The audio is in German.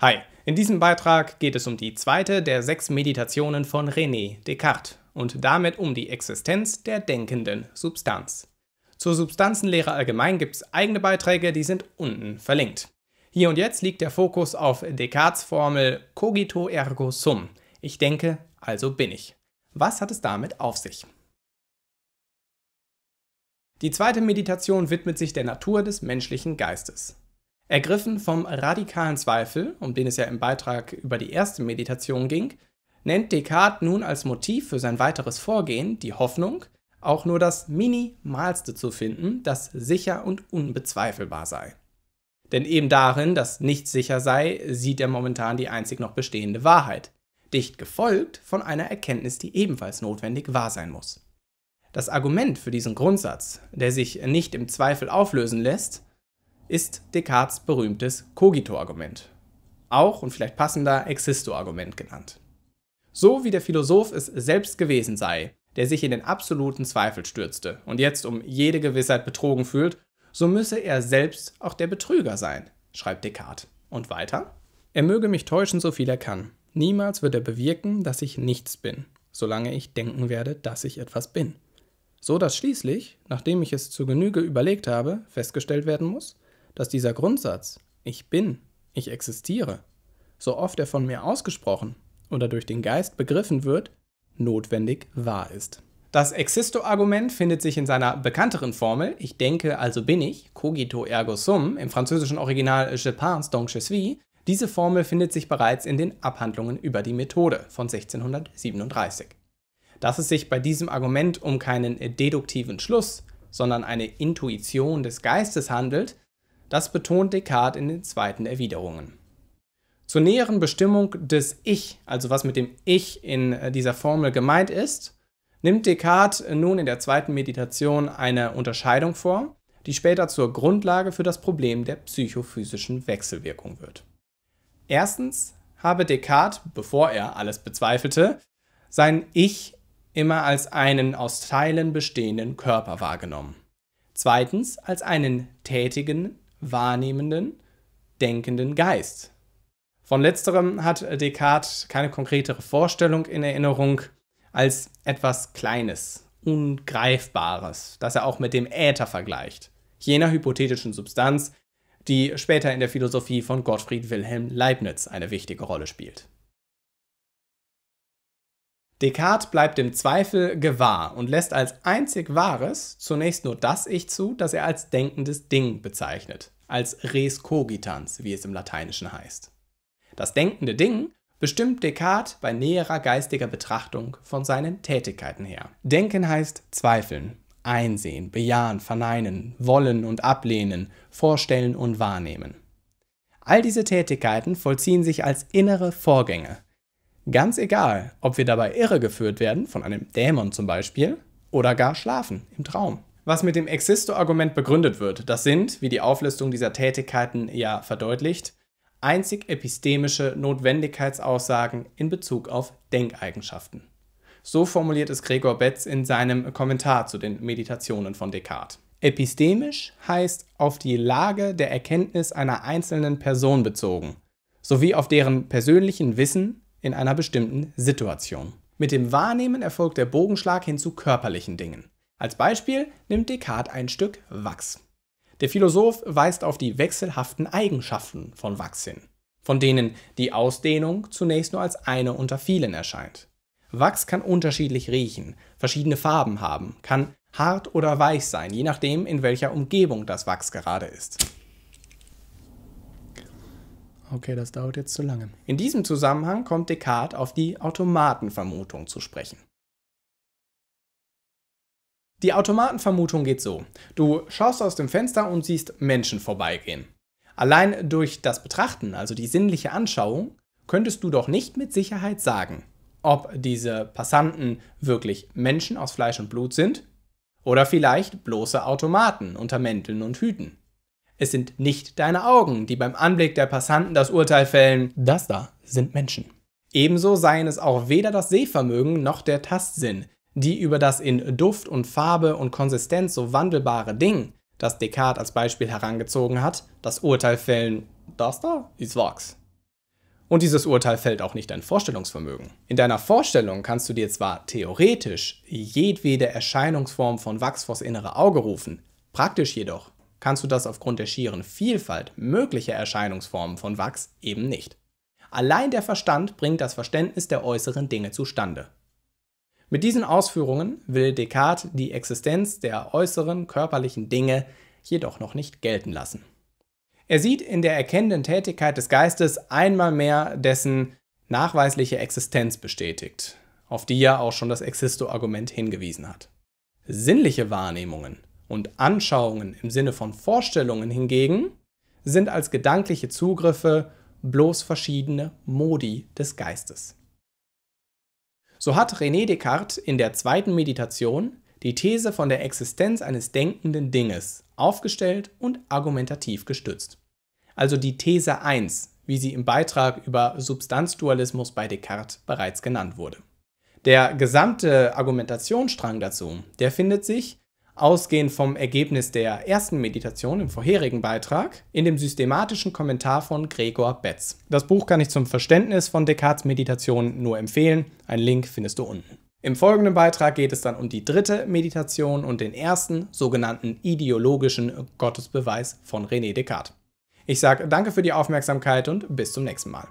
Hi, in diesem Beitrag geht es um die zweite der 6 Meditationen von René Descartes und damit um die Existenz der denkenden Substanz. Zur Substanzenlehre allgemein gibt es eigene Beiträge, die sind unten verlinkt. Hier und jetzt liegt der Fokus auf Descartes' Formel Cogito ergo sum. Ich denke, also bin ich. Was hat es damit auf sich? Die zweite Meditation widmet sich der Natur des menschlichen Geistes. Ergriffen vom radikalen Zweifel, um den es ja im Beitrag über die erste Meditation ging, nennt Descartes nun als Motiv für sein weiteres Vorgehen die Hoffnung, auch nur das Minimalste zu finden, das sicher und unbezweifelbar sei. Denn eben darin, dass nichts sicher sei, sieht er momentan die einzig noch bestehende Wahrheit, dicht gefolgt von einer Erkenntnis, die ebenfalls notwendig wahr sein muss. Das Argument für diesen Grundsatz, der sich nicht im Zweifel auflösen lässt, ist Descartes' berühmtes Cogito-Argument, auch und vielleicht passender Existo-Argument genannt. So wie der Philosoph es selbst gewesen sei, der sich in den absoluten Zweifel stürzte und jetzt um jede Gewissheit betrogen fühlt, so müsse er selbst auch der Betrüger sein, schreibt Descartes. Und weiter? Er möge mich täuschen, so viel er kann. Niemals wird er bewirken, dass ich nichts bin, solange ich denken werde, dass ich etwas bin. So dass schließlich, nachdem ich es zur Genüge überlegt habe, festgestellt werden muss, dass dieser Grundsatz, ich bin, ich existiere, so oft er von mir ausgesprochen oder durch den Geist begriffen wird, notwendig wahr ist. Das Existo-Argument findet sich in seiner bekannteren Formel, ich denke, also bin ich, Cogito ergo sum, im französischen Original je pense donc je suis. Diese Formel findet sich bereits in den Abhandlungen über die Methode von 1637. Dass es sich bei diesem Argument um keinen deduktiven Schluss, sondern eine Intuition des Geistes handelt, das betont Descartes in den zweiten Erwiderungen. Zur näheren Bestimmung des Ich, also was mit dem Ich in dieser Formel gemeint ist, nimmt Descartes nun in der zweiten Meditation eine Unterscheidung vor, die später zur Grundlage für das Problem der psychophysischen Wechselwirkung wird. Erstens habe Descartes, bevor er alles bezweifelte, sein Ich immer als einen aus Teilen bestehenden Körper wahrgenommen. Zweitens als einen tätigen, wahrnehmenden, denkenden Geist. Von letzterem hat Descartes keine konkretere Vorstellung in Erinnerung als etwas Kleines, Ungreifbares, das er auch mit dem Äther vergleicht, jener hypothetischen Substanz, die später in der Philosophie von Gottfried Wilhelm Leibniz eine wichtige Rolle spielt. Descartes bleibt dem Zweifel gewahr und lässt als einzig Wahres zunächst nur das Ich zu, das er als denkendes Ding bezeichnet, als res cogitans, wie es im Lateinischen heißt. Das denkende Ding bestimmt Descartes bei näherer geistiger Betrachtung von seinen Tätigkeiten her. Denken heißt zweifeln, einsehen, bejahen, verneinen, wollen und ablehnen, vorstellen und wahrnehmen. All diese Tätigkeiten vollziehen sich als innere Vorgänge. Ganz egal, ob wir dabei irregeführt werden, von einem Dämon zum Beispiel, oder gar schlafen, im Traum. Was mit dem Existo-Argument begründet wird, das sind, wie die Auflistung dieser Tätigkeiten ja verdeutlicht, einzig epistemische Notwendigkeitsaussagen in Bezug auf Denkeigenschaften. So formuliert es Gregor Betz in seinem Kommentar zu den Meditationen von Descartes. Epistemisch heißt auf die Lage der Erkenntnis einer einzelnen Person bezogen, sowie auf deren persönlichen Wissen in einer bestimmten Situation. Mit dem Wahrnehmen erfolgt der Bogenschlag hin zu körperlichen Dingen. Als Beispiel nimmt Descartes ein Stück Wachs. Der Philosoph weist auf die wechselhaften Eigenschaften von Wachs hin, von denen die Ausdehnung zunächst nur als eine unter vielen erscheint. Wachs kann unterschiedlich riechen, verschiedene Farben haben, kann hart oder weich sein, je nachdem, in welcher Umgebung das Wachs gerade ist. Okay, das dauert jetzt zu lange. In diesem Zusammenhang kommt Descartes auf die Automatenvermutung zu sprechen. Die Automatenvermutung geht so. Du schaust aus dem Fenster und siehst Menschen vorbeigehen. Allein durch das Betrachten, also die sinnliche Anschauung, könntest du doch nicht mit Sicherheit sagen, ob diese Passanten wirklich Menschen aus Fleisch und Blut sind oder vielleicht bloße Automaten unter Mänteln und Hüten. Es sind nicht deine Augen, die beim Anblick der Passanten das Urteil fällen, das da sind Menschen. Ebenso seien es auch weder das Sehvermögen noch der Tastsinn, die über das in Duft und Farbe und Konsistenz so wandelbare Ding, das Descartes als Beispiel herangezogen hat, das Urteil fällen, das da ist Wachs. Und dieses Urteil fällt auch nicht dein Vorstellungsvermögen. In deiner Vorstellung kannst du dir zwar theoretisch jedwede Erscheinungsform von Wachs vors innere Auge rufen, praktisch jedoch kannst du das aufgrund der schieren Vielfalt möglicher Erscheinungsformen von Wachs eben nicht. Allein der Verstand bringt das Verständnis der äußeren Dinge zustande. Mit diesen Ausführungen will Descartes die Existenz der äußeren körperlichen Dinge jedoch noch nicht gelten lassen. Er sieht in der erkennenden Tätigkeit des Geistes einmal mehr dessen nachweisliche Existenz bestätigt, auf die ja auch schon das Existo-Argument hingewiesen hat. Sinnliche Wahrnehmungen und Anschauungen im Sinne von Vorstellungen hingegen sind als gedankliche Zugriffe bloß verschiedene Modi des Geistes. So hat René Descartes in der zweiten Meditation die These von der Existenz eines denkenden Dinges aufgestellt und argumentativ gestützt. Also die These 1, wie sie im Beitrag über Substanzdualismus bei Descartes bereits genannt wurde. Der gesamte Argumentationsstrang dazu, der findet sich, ausgehend vom Ergebnis der ersten Meditation im vorherigen Beitrag, in dem systematischen Kommentar von Gregor Betz. Das Buch kann ich zum Verständnis von Descartes' Meditationen nur empfehlen, einen Link findest du unten. Im folgenden Beitrag geht es dann um die dritte Meditation und den ersten, sogenannten ideologischen Gottesbeweis von René Descartes. Ich sage danke für die Aufmerksamkeit und bis zum nächsten Mal.